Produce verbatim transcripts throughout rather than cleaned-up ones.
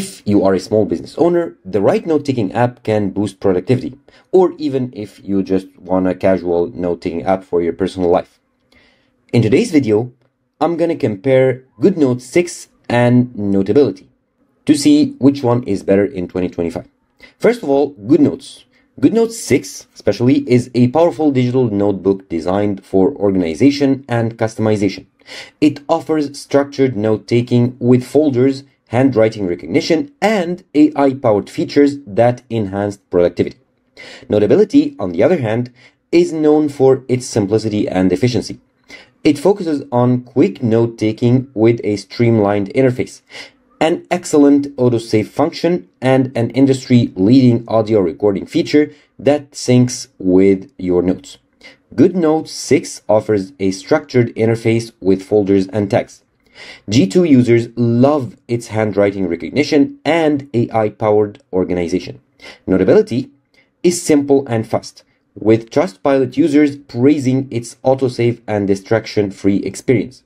If you are a small business owner, the right note-taking app can boost productivity, or even if you just want a casual note-taking app for your personal life. In today's video, I'm gonna compare GoodNotes six and Notability to see which one is better in twenty twenty-five. First of all, GoodNotes. GoodNotes six, especially, is a powerful digital notebook designed for organization and customization. It offers structured note-taking with folders, handwriting recognition, and A I-powered features that enhance productivity. Notability, on the other hand, is known for its simplicity and efficiency. It focuses on quick note-taking with a streamlined interface, an excellent autosave function, and an industry-leading audio recording feature that syncs with your notes. GoodNotes six offers a structured interface with folders and tags. G two users love its handwriting recognition and A I-powered organization. Notability is simple and fast, with Trustpilot users praising its autosave and distraction-free experience.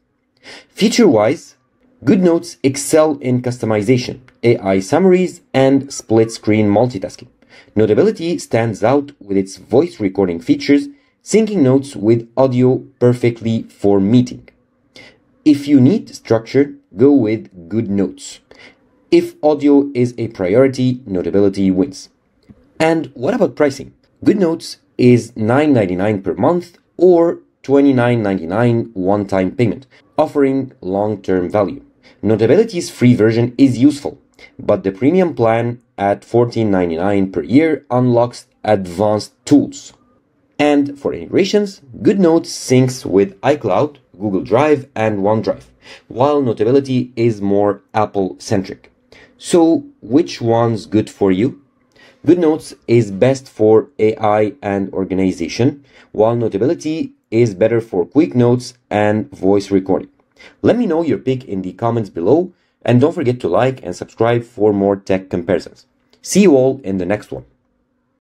Feature-wise, GoodNotes excel in customization, A I summaries, and split-screen multitasking. Notability stands out with its voice recording features, syncing notes with audio perfectly for meeting. If you need structure, go with GoodNotes. If audio is a priority, Notability wins. And what about pricing? GoodNotes is nine ninety-nine per month or twenty-nine ninety-nine one-time payment, offering long-term value. Notability's free version is useful, but the premium plan at fourteen ninety-nine per year unlocks advanced tools. And for integrations, GoodNotes syncs with iCloud, Google Drive, and OneDrive, while Notability is more Apple-centric. So, which one's good for you? GoodNotes is best for A I and organization, while Notability is better for quick notes and voice recording. Let me know your pick in the comments below, and don't forget to like and subscribe for more tech comparisons. See you all in the next one.